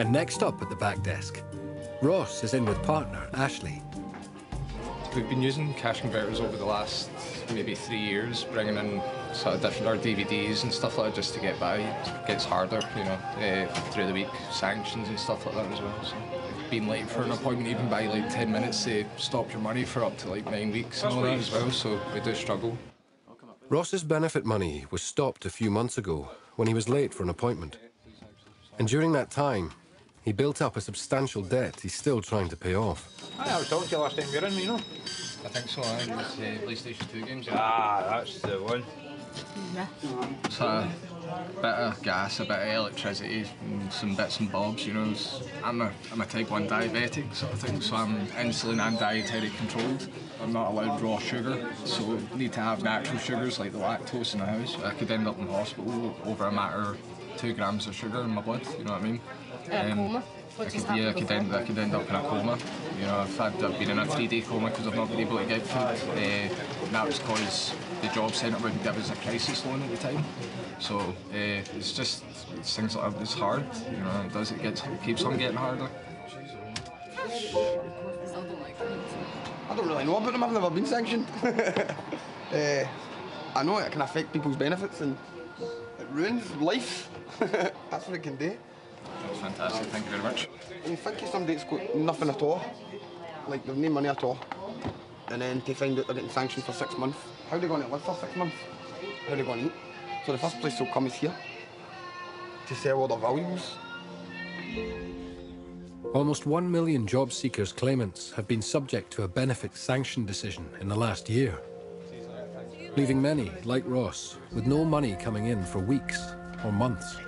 And next up at the back desk, Ross is in with partner Ashley. We've been using Cash Converters over the last maybe 3 years, bringing in sort of different DVDs and stuff like that just to get by. It gets harder, you know, through the week, sanctions and stuff like that as well. So being late for an appointment, even by like 10 minutes, they stop your money for up to like 9 weeks and all that as well, so we do struggle. Ross's benefit money was stopped a few months ago when he was late for an appointment. And during that time, he built up a substantial debt he's still trying to pay off. I was talking to you last time you were in, you know? I think so, I think it was PlayStation 2 games. Ah, that's the one. Yeah. It's a bit of gas, a bit of electricity, and some bits and bobs, you know. I'm a type 1 diabetic sort of thing, so I'm insulin and dietary controlled. I'm not allowed raw sugar, so I need to have natural sugars like the lactose in the house. I could end up in the hospital over a matter of 2 grams of sugar in my blood, you know what I mean? Coma? I could end up in a coma. You know, I've been in a 3-day coma because I've not been able to get food. That was because the jobcentre wouldn't give us a crisis loan at the time. So it's things like that. It's hard. You know, it keeps on getting harder. I don't really know about them. I've never been sanctioned. I know it can affect people's benefits and it ruins life. That's what it can do. That was fantastic, thank you very much. When you think of somebody that's got nothing at all, like they've no money at all, and then they find out they're getting sanctioned for 6 months, how are they going to live for 6 months? How are they going to eat? So the first place they'll come is here, to sell all their values. Almost 1 million job seekers claimants have been subject to a benefit sanction decision in the last year, leaving many, like Ross, with no money coming in for weeks or months.